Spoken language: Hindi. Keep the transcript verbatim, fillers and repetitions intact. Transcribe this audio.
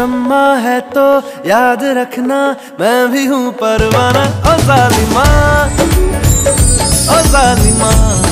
शम्मा है तो याद रखना मैं भी हूँ परवाना ओ जालिमा ओ जालिमा।